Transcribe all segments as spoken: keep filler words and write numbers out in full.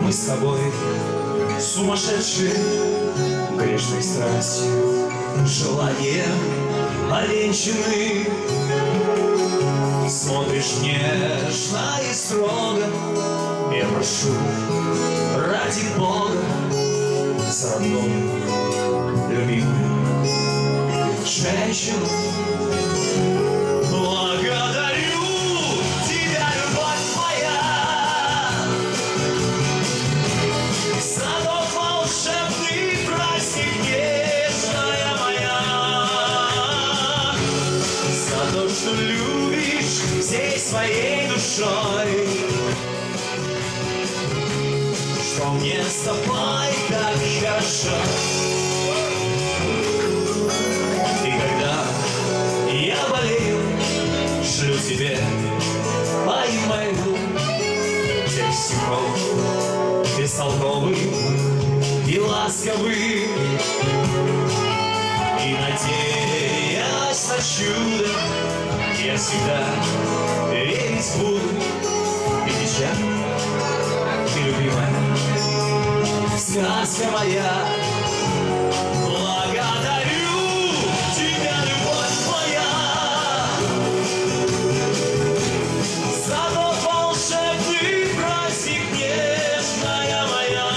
мы с тобой сумасшедшие, грешной страстью желание овенчаны. Смотришь нежно и строго, я прошу, ради Бога, за родную, любимую женщину. Благодарю тебя, любовь моя, за тот волшебный праздник, нежная моя, за то, что любишь всей своей душой. Что мне с тобой так хорошо. И когда я болею, шлю тебе по-моему текстиков бестолковый и ласковый. И надеясь на чудо, я всегда верить буду. И сейчас ты любимая, сказка моя, благодарю тебя, любовь моя, за тот волшебный праздник, нежная моя,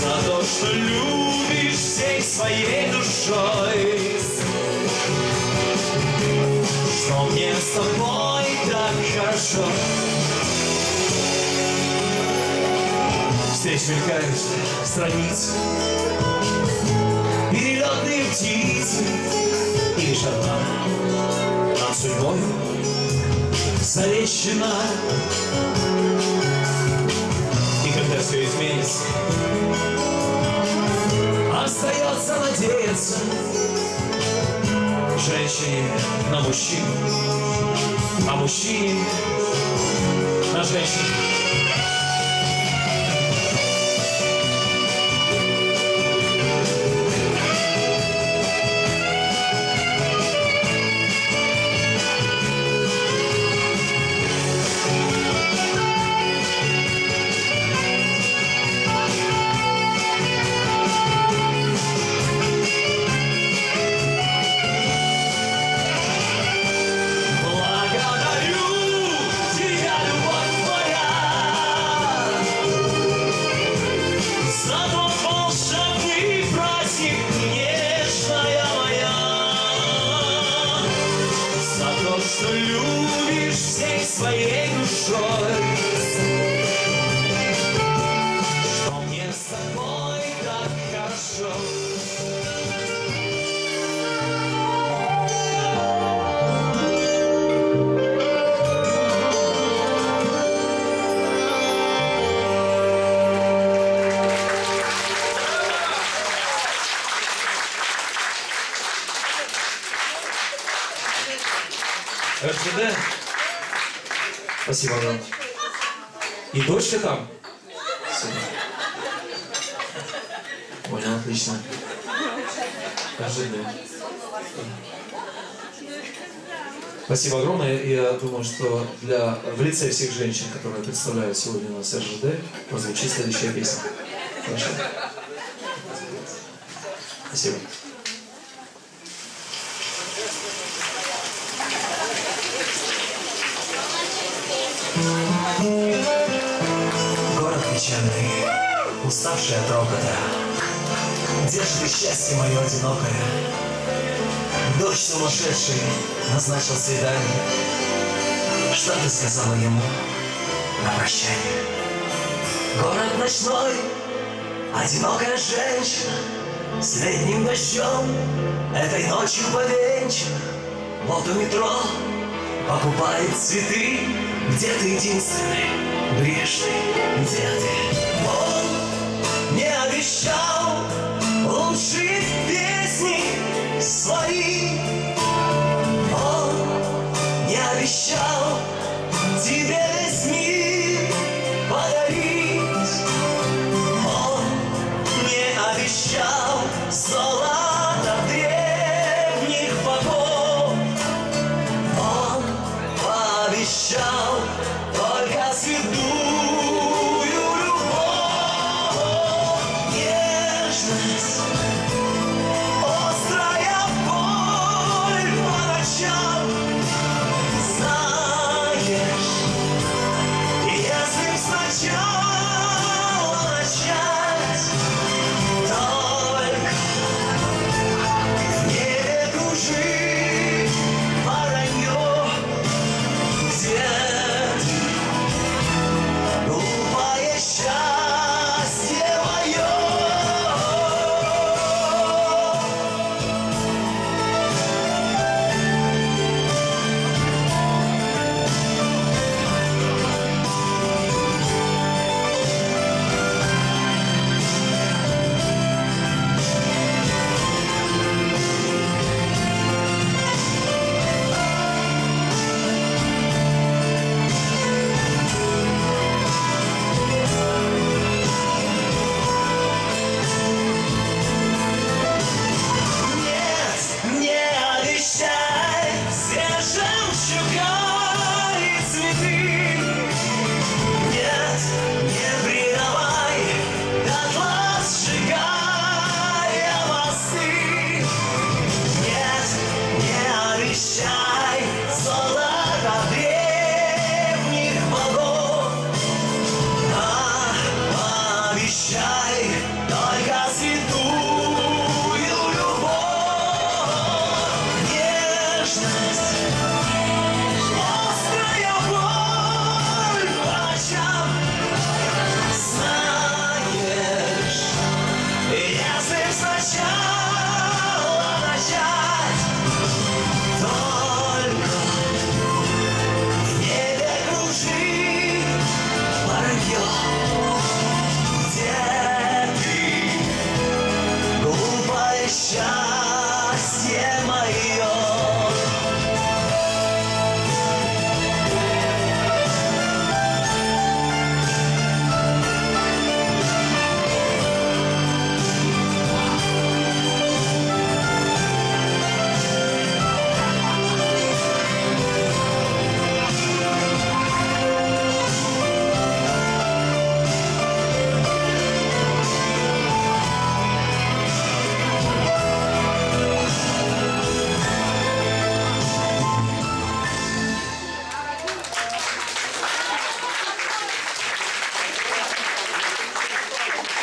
за то, что любишь всей своей душой, что мне с тобой так хорошо. Здесь мелькают страницы, перелетные птицы, и лишь одна над судьбой залечена. И когда все изменится, остается надеяться женщине на мужчину, а мужчине на женщину. РЖД. Спасибо, Дан. И дочка там? Понял, отлично. РЖД. Спасибо огромное. Я думаю, что для, в лице всех женщин, которые представляют сегодня у нас РЖД, прозвучит следующая песня. Хорошо. Спасибо. Город печальный, уставший от рокота, где же ты, счастье мое одинокое? Дождь сумасшедший назначил свидание. Что ты сказала ему на прощание? Город ночной, одинокая женщина, с летним дождем этой ночью повенчана. Вот у метро покупает цветы. Где ты единственный, грешный, где ты? Он не обещал лучшие песни свои. Он не обещал тебе весь мир подарить. Он не обещал золото древних богов. Он пообещал только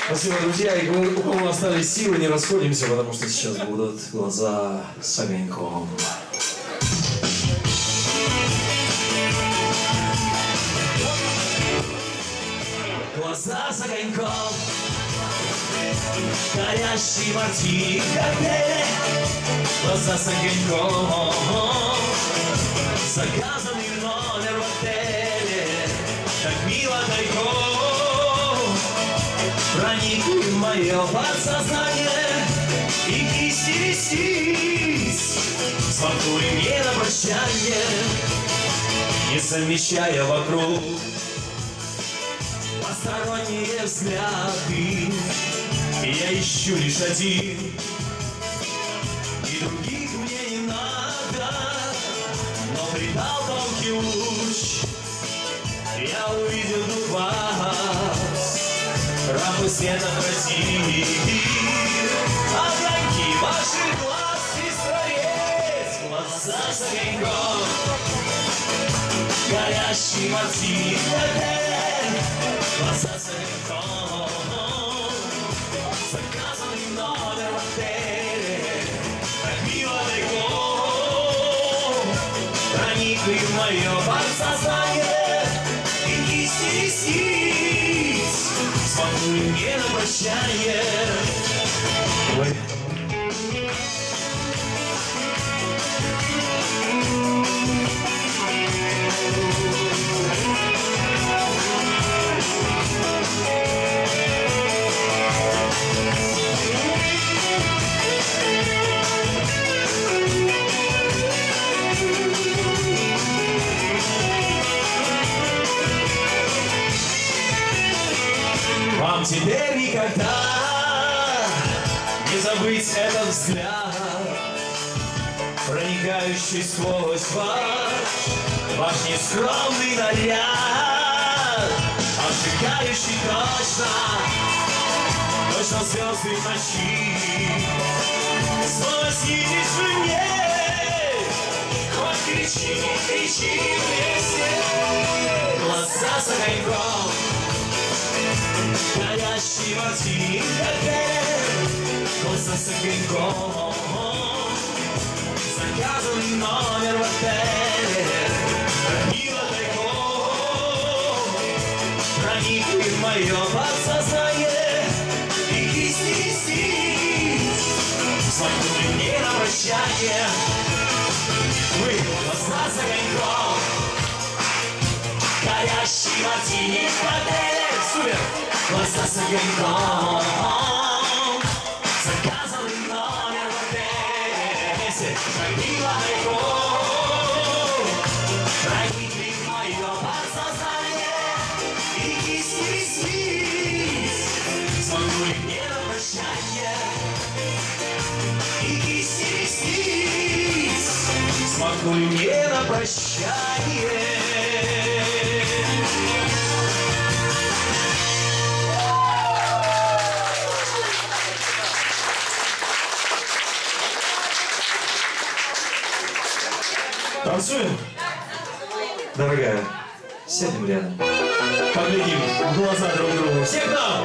Спасибо, друзья. И у кого остались силы, не расходимся, потому что сейчас будут глаза с огоньком. Глаза с огоньком, горящий мартини коктейли. Глаза с огоньком, заказанный номер в отеле. Так мило тайком проникли в мое подсознание и кисти висись, смакуй мне на прощание, не замечая вокруг посторонние взгляды. Я ищу лишь один, и других мне не надо. Но придал тонкий луч, я увидел в вас рабы света России. Огоньки ваших глаз, Сестрорецк, глаза с огоньком, горящий мартини коктейль, глаза с огоньком, заказанный номер в отеле. Так мило тайком проникли в мое подсознание и кисти висись, смакуй мне на прощание. Ой. Вам теперь никогда не забыть этот взгляд, проникающий сквозь ваш, ваш нескромный наряд, обжигающий точно, точно звезды в ночи. Снова снитесь вы мне, хоть кричи, не кричи вместе. Глаза с огоньком, горящий мартини коктейль, глаза с огоньком, заказанный номер в отеле. Мило тайком проникли в мое подсознание и кисти висись, смакуй мне на прощание. Мы глаза с огоньком, горящий мартини коктейль. Супер! Глаза с огоньком, заказанный номер в отеле. Вместе шагнула тайком, проникли в мое подсознание и кисти висись, смакуй мне на прощание. И кисти висись, смакуй мне на прощание. Танцуем? Дорогая, сядем рядом. Поглядим в глаза друг другу. Всех нам!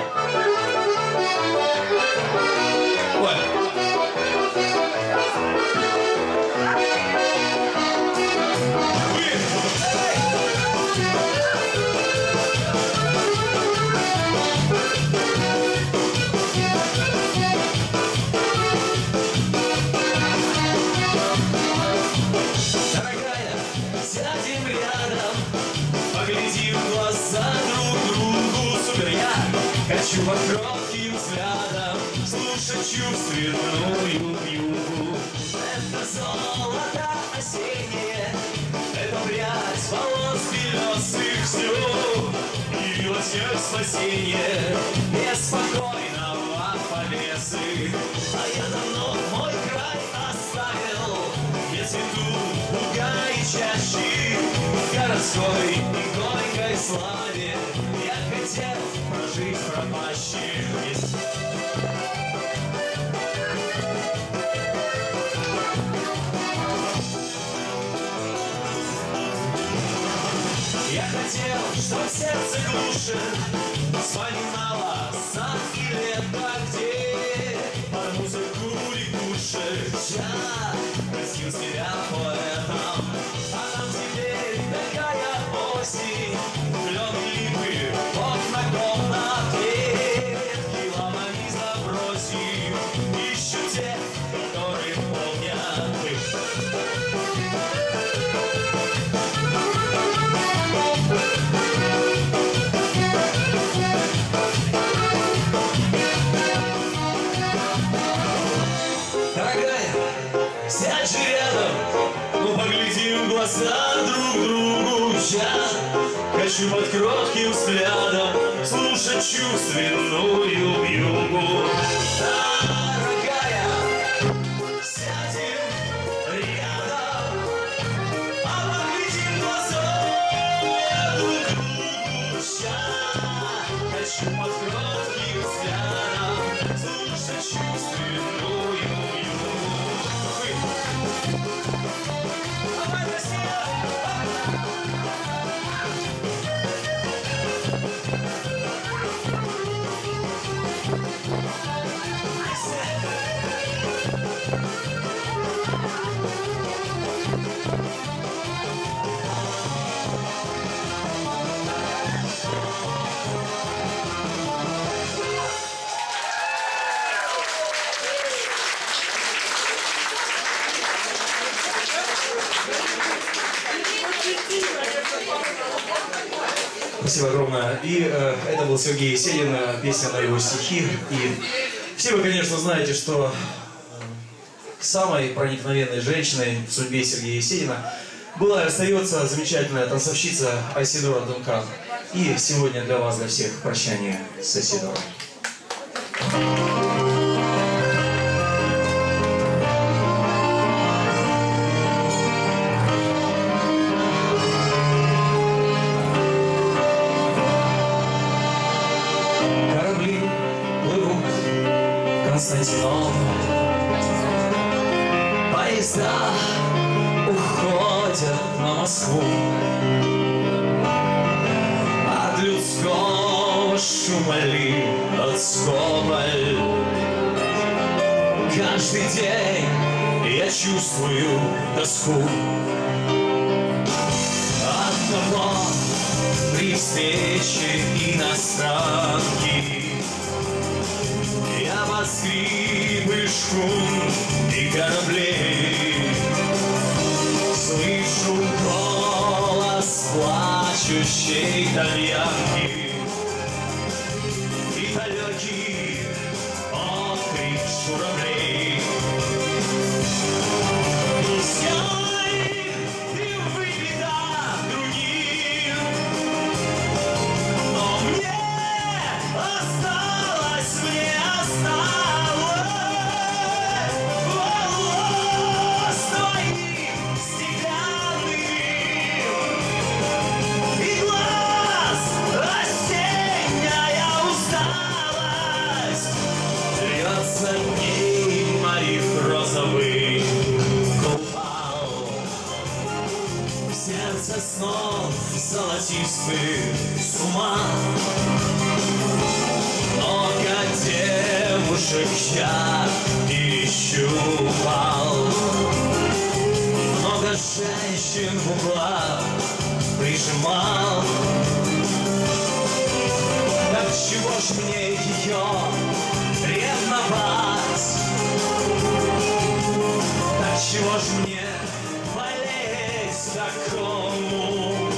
Ой. Хочу под кротким взглядом слушать чувственную югу. Это золото осеннее, это прядь волос белесых всю. Явилось я в спасение беспокойного повесы. А я давно мой край оставил, я цвету луга и чащи. В городской и горькой славе я хотел прожить пропащим. Я хотел, чтоб сердце глуши вспоминало сад и Хочу под кротким взглядом слушать чувственную югу. Дорогая, сядем рядом, а поглядим глаза друг другу. Хочу под кротким взглядом слушать чувственную югу. Спасибо огромное. И э, это был Сергей Есенин, песня на его стихи. И все вы, конечно, знаете, что самой проникновенной женщиной в судьбе Сергея Есенина была и остается замечательная танцовщица Айседора Дункан. И сегодня для вас, для всех, прощание с Айседорой. Каждый день я чувствую тоску. Одного при встрече иностранки я под скрипы шум и кораблей слышу голос плачущей итальянки. Золотистый с ума, много девушек я перещупал, много женщин в углах прижимал. Так чего ж мне ее ревновать? Так чего ж мне болеть такому?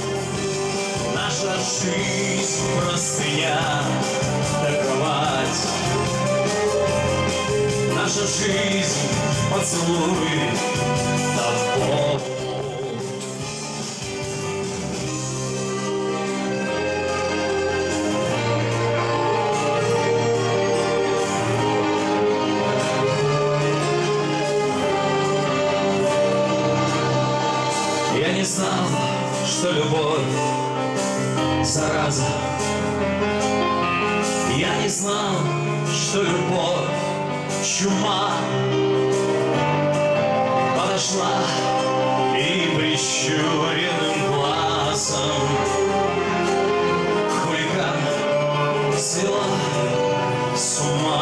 Наша жизнь простыня да кровать, наша жизнь поцелуй да пол. Я не знал, что любовь зараза. Я не знал, что любовь чума подошла и прищуренным глазом хулиган свела с ума.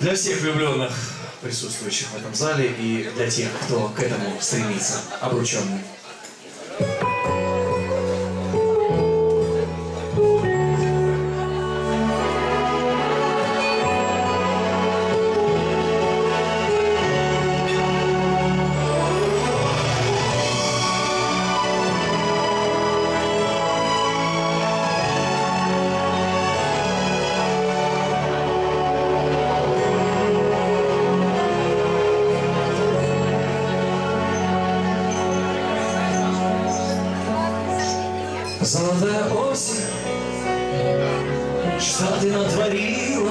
Для всех влюбленных, присутствующих в этом зале, и для тех, кто к этому стремится, обрученный. Золотая осень, что ты натворила,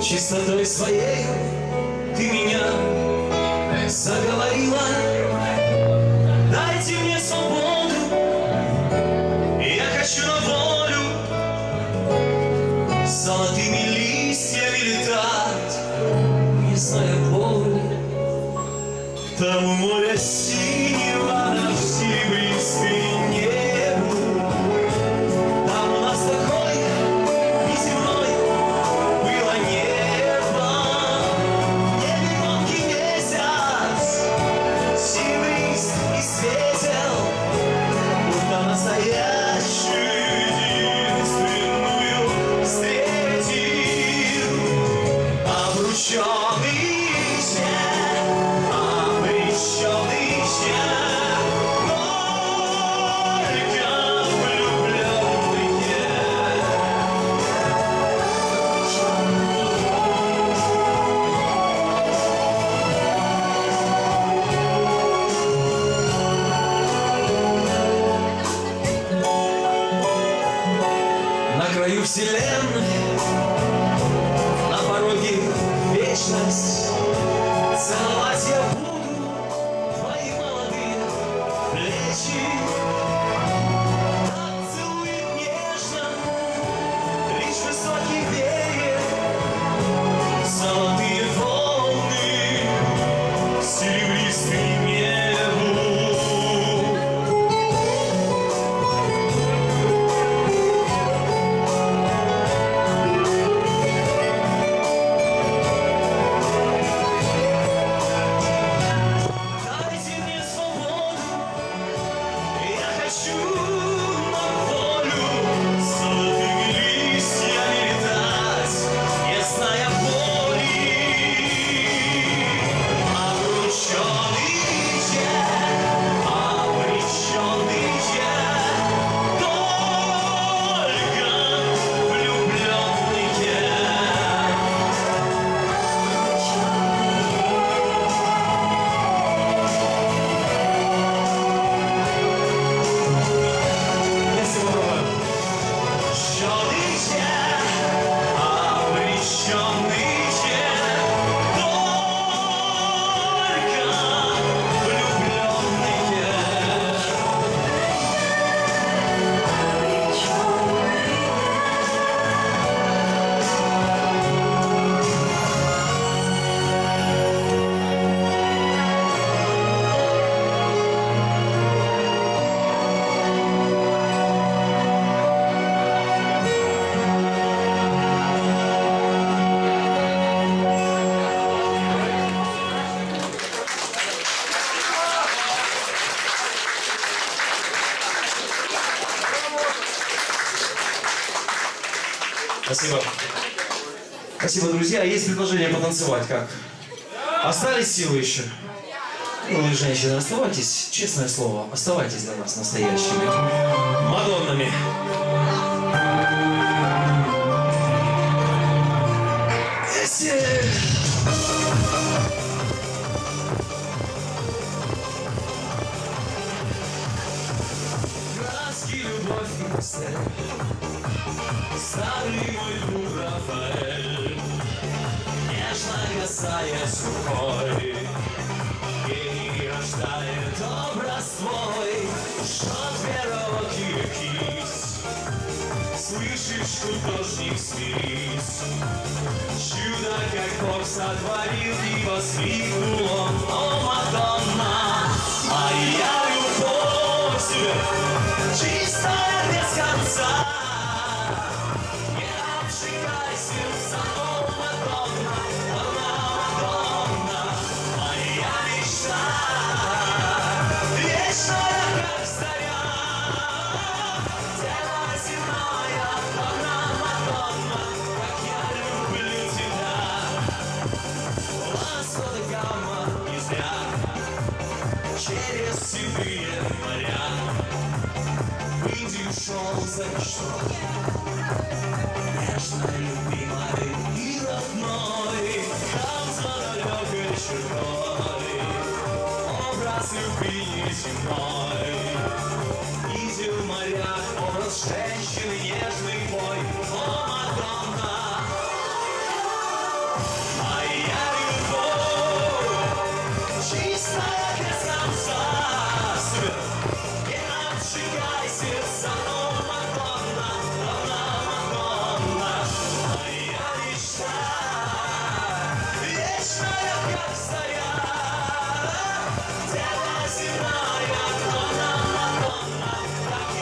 чистотой своей ты меня заговорила. Дайте мне свободу, я хочу на волю, золотыми листьями летать, не зная боли, там у моря синего на всей пустыне. Спасибо. Спасибо, друзья. А есть предложение потанцевать как? Остались силы еще? Милые женщины, оставайтесь, честное слово, оставайтесь для нас настоящими мадоннами. Краски, любовь и пастель, старый мой друг Рафаэль, нежно касаясь рукой, гений рождает образ твой. Шот первого кирпич, слышишь, художник спирит, чудо, как Бог сотворил, и воскликнул он: о, Мадонна, моя любовь тебе, чистая без конца. Не обжигай сердца, о, Мадонна, о, Мадонна, моя мечта, вечная, как заря, тело земное, она, Мадонна, как я люблю тебя. Ласота гамма и зря, через седые моря, Индию шел за мечтой, нежно любимой и родной, там за далекой чертой, образ любви неземной, Индию в морях, образ женщины нежный мой, о, Мадонна, моя любовь, чистая без конца. Сжигай сердца, о, Мадонна, о, Мадонна, моя мечта, вечная, как заря, тело земное, Мадонна, Мадонна, как я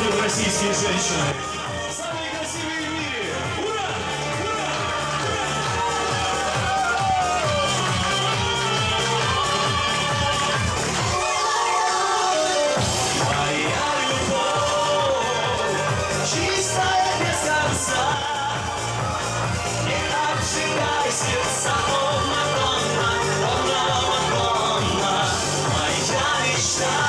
люблю российские женщины. Самые красивые в мире. Ура! Ура! Ура! Моя любовь, чистая без конца. Не обжигай сердца, о, Мадонна, о, Мадонна, моя мечта, вечная.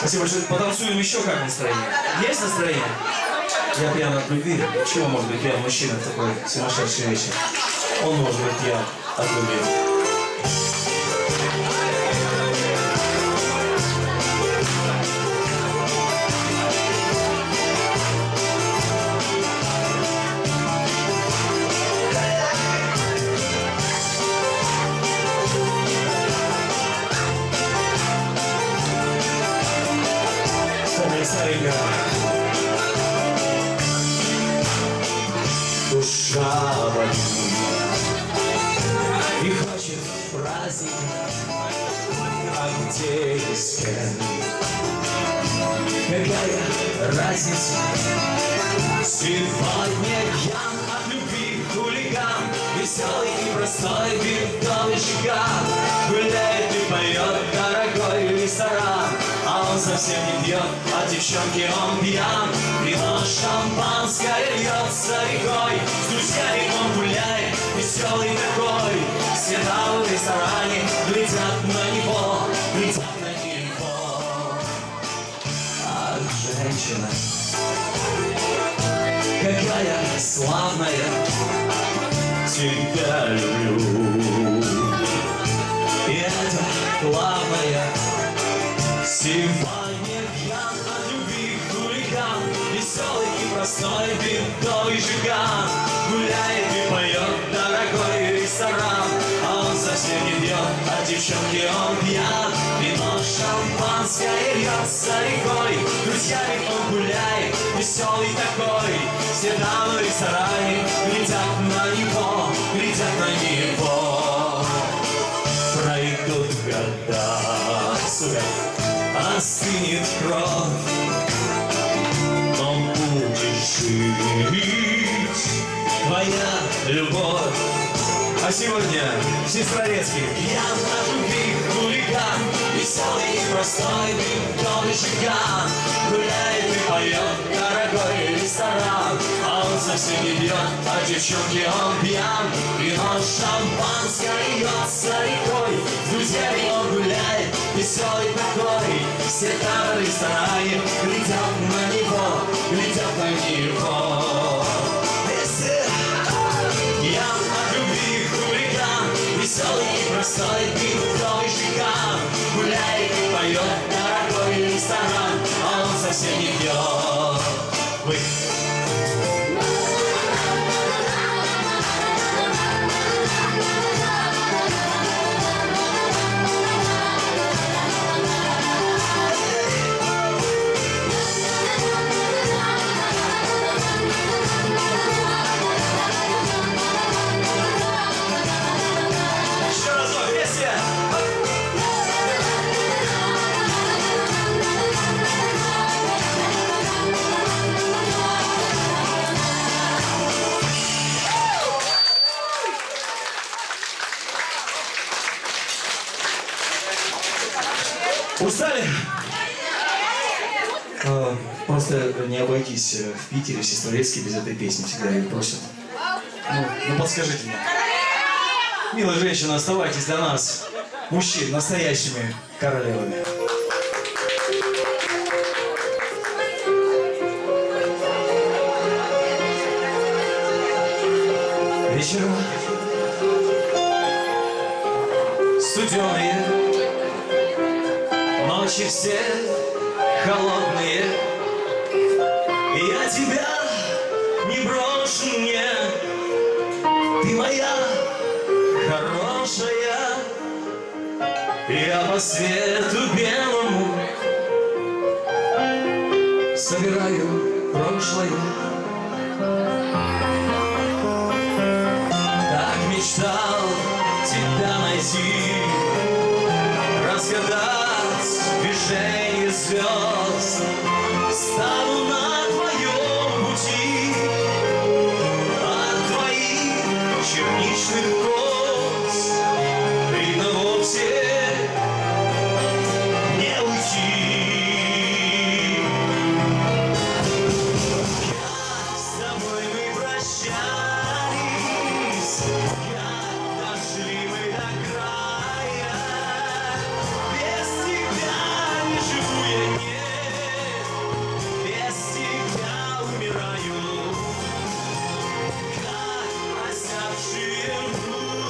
Спасибо большое. Потанцуем еще как настроение? Есть настроение? Я пьян от любви. Чего может быть пьян мужчина в такой сумасшедший вечер? Он может быть пьян от любви. Душа болит и хочет праздник, а где и с кем? Какая разница? Сегодня я от любви хулиган, веселый и простой, винтовый жиган. Гуляет и поет дорогой ресторан, а он совсем не пьет, а девчонки он пьян. Вино шампанское льется рекой, с друзьями он гуляет, веселый такой. Все дамы в ресторане глядят на него, глядят на него. Ах, женщина, какая славная, тебя люблю. Сегодня пьян от любви хулиган, веселый и простой, бедовый жиган. Гуляет и поет дорогой ресторан, а он совсем не пьет, а девчонки он пьян. Вино шампанское льется рекой, друзьями он гуляет, веселый такой. Все дамы в ресторане глядят на него, глядят на него. Пройдут года, сука, остынет кровь, но будешь жить, твоя любовь. А сегодня в Сестрорецке пьян от любви хулиган, веселый и простой, бедовый жиган. Гуляет и поет дорогой ресторан, а он совсем не пьет, а девчонки он пьян. Вино шампанское льется рекой, с друзьями он гуляет, веселый такой. Все там в ресторане глядят на него, глядят на него. Пьян от любви хулиган, веселый и простой, бедовый жиган. Гуляет и поет дорогой ресторан, а он совсем не пьет. Вы... Устали? А, просто не обойтись в Питере, в Сестрорецке без этой песни, всегда ее просят. Ну, ну подскажите мне. Милая женщина, оставайтесь для нас, мужчин, настоящими королевами. Вечером студеные, ночи все холодные, я тебя не брошу, мне ты моя хорошая. Я по свету белому собираю прошлое. Так мечтал тебя найти, разгадать движение звезд. Стану на твоем пути, от твоих черничных коз видно вовсе не уйти. Как с тобой мы прощались, как дошли мы до края. Без тебя живу я, нет, без тебя умираю, как осявшие вновь.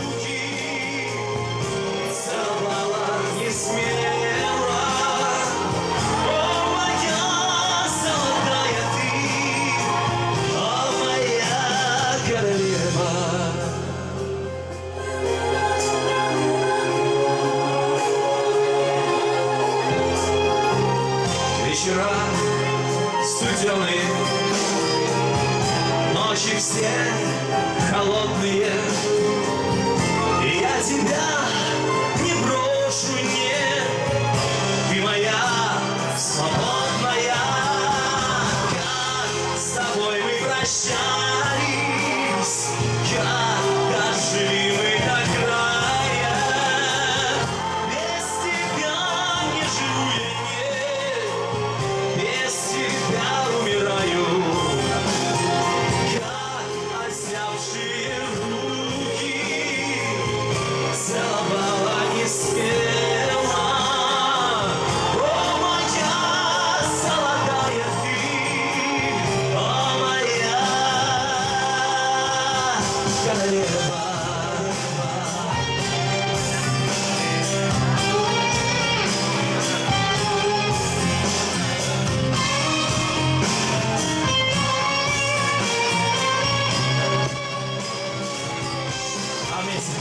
вместе.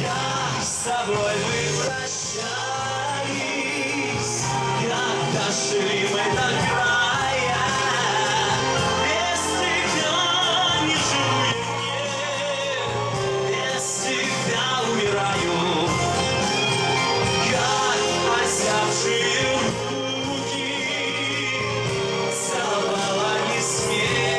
Я с тобой мы прощались, как дошли мы до края. Без тебя не живу я, без тебя умираю. Как озябшие руки целовала не смею.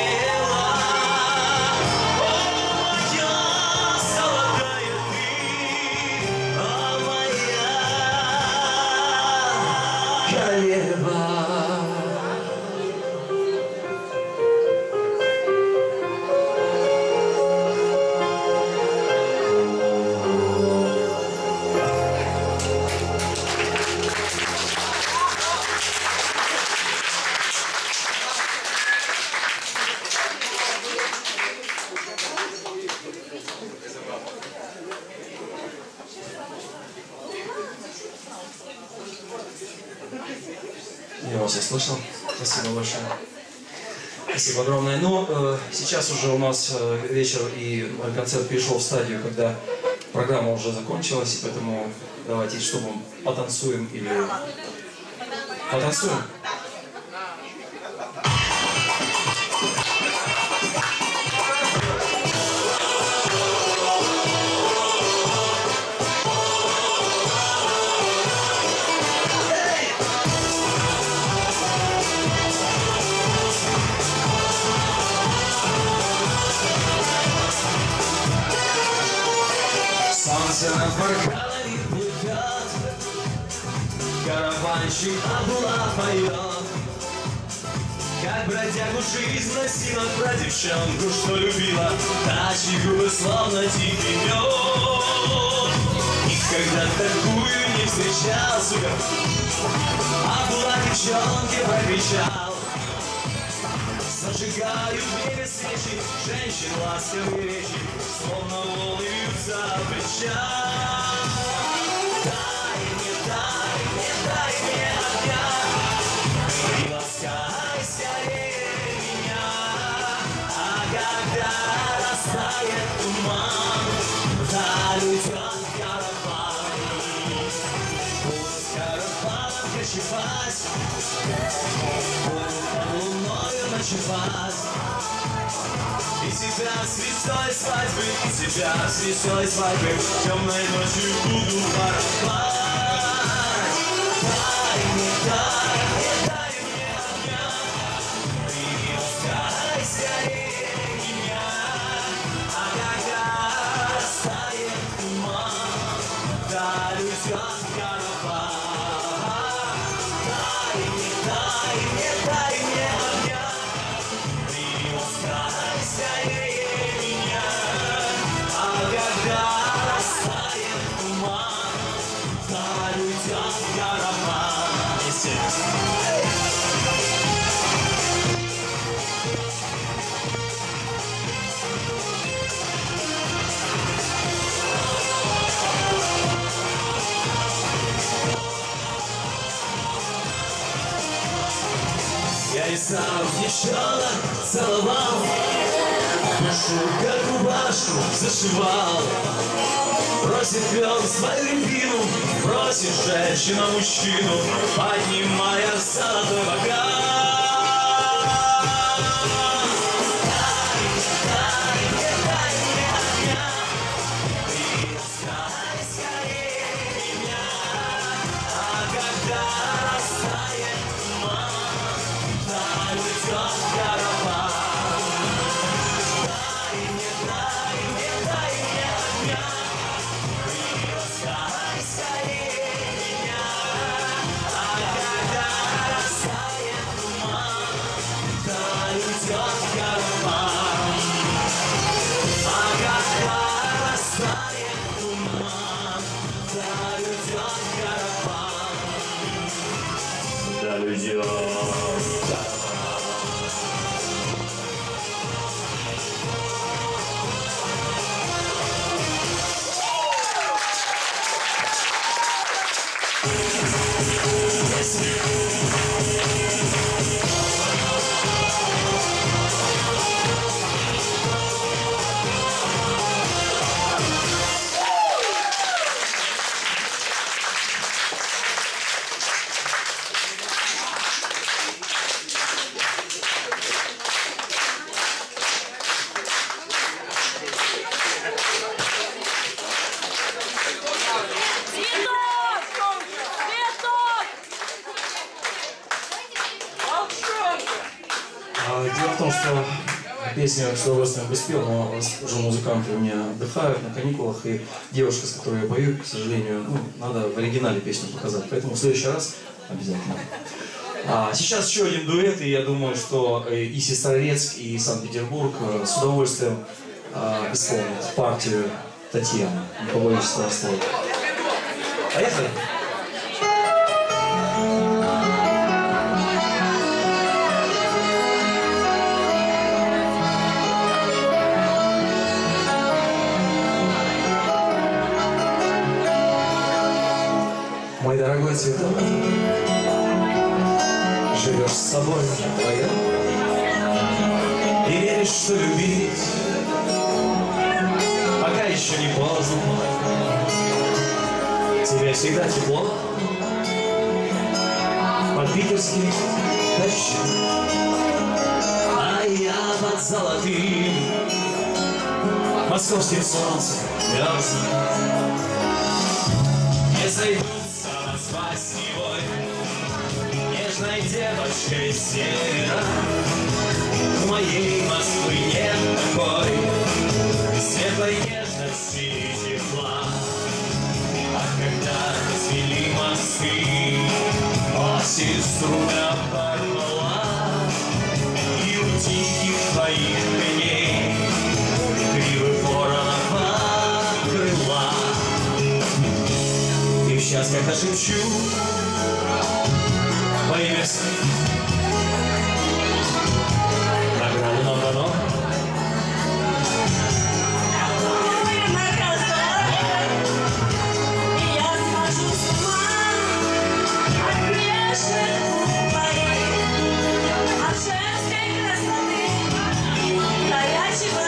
Слышал? Спасибо большое. Спасибо огромное. Ну, э, сейчас уже у нас э, вечер и концерт перешел в стадию, когда программа уже закончилась, и поэтому давайте, чтобы потанцуем или... Потанцуем? Паркалами плывет, караванщик обла поет, как бродягу жизнь носила про девчонку, что любила, тачи губы словно тихий мед. И когда такую не встречал, сука, обла девчонки прокричал. Зажигают в небе свечи, женщин ласковые речи, словно волны бьются от плеча. Дай мне, дай мне, дай мне огня, и ласкай скорее меня. А когда растает туман, залетет караван. Пусть караван кочевать, пусть под луною и тебя с веселой свадьбы, и тебя с веселой свадьбы темной ночью буду порвать. Дай мне, дай мне, дай мне огня, и ласкай скорее меня. А когда растает туман, да летит караван. Дай мне, дай мне, дай мне огня, ласкай скорее меня, а когда растает туман, да летит караван. Я рисовал девчонок, целовал, душу как рубашку зашивал. Просит вел свою любимую, просит женщина-мужчину, поднимая золотой бокал. написал песню, с удовольствием бы спел, но уже музыканты у меня отдыхают на каникулах, и девушка, с которой я пою, к сожалению, ну, надо в оригинале песню показать, поэтому в следующий раз обязательно. А сейчас еще один дуэт, и я думаю, что и Сестрорецк, и Санкт-Петербург с удовольствием а, исполнят партию Татьяны, не побоюсь этого слова. Поехали! Мой дорогой цветок, живешь с собой вдвоем и веришь, что любить пока еще не поздно. Тебе всегда тепло под питерским дождем, а я под золотым московским солнцем мерзну. Не сойду с тобой, нежной девочкой севера, в моей Москвы нет такой светлой нежности и тепла. А когда развели мосты, о, сеструга порвала, и у тихих твоих коней кривых воронов крыла. И сейчас как-то шепчу во имя сны, награду нам дано. И я схожу с ума от грешных губ твоих, от женской красоты, горячего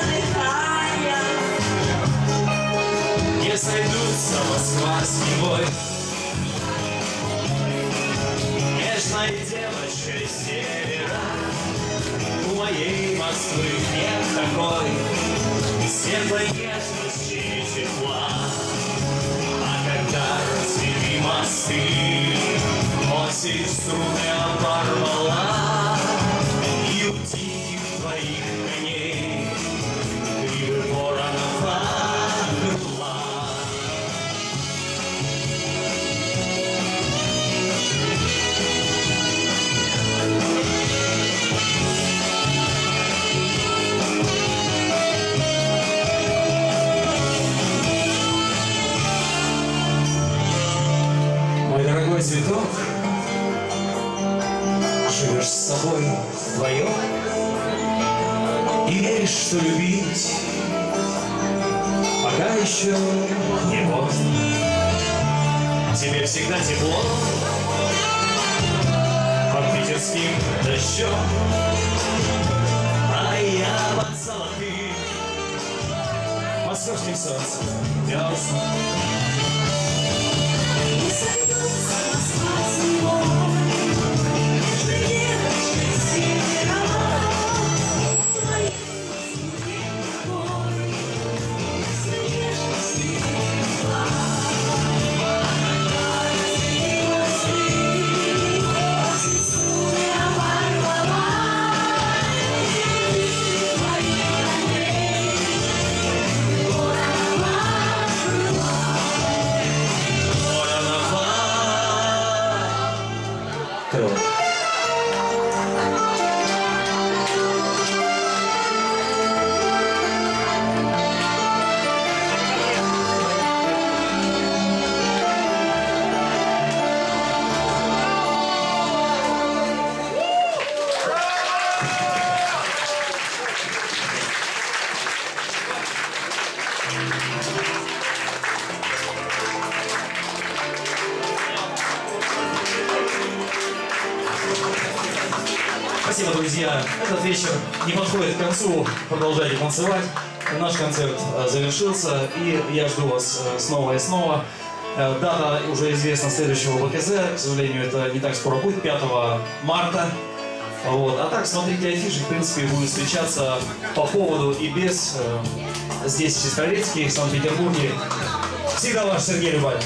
дыхания. Не сойдутся Москва с небой, нежной девочкой севера, у моей Москвы нет такой светлой нежности и тепла. А когда цвели мосты, осень струны оборвала, и у диких твоих коней кривых воронов окрыла. Цветок, живешь с собой вдвоем и веришь, что любить пока еще не поздно. Тебе всегда тепло под питерским дождем, а я под золотым московским солнцем весна. Не сойдутся Москва с небой, нежной девочкой севера, в моей Москве нет такой светлой нежности и тепла. Спасибо, друзья. Этот вечер не подходит к концу. Продолжайте танцевать. Наш концерт завершился, и я жду вас снова и снова. Дата уже известна следующего БКЗ. К сожалению, это не так скоро будет, пятого марта. Вот. А так, смотрите афиши, в принципе, будут встречаться по поводу и без. Здесь, в Сестрорецке, в Санкт-Петербурге. Всегда ваш Сергей Любавин.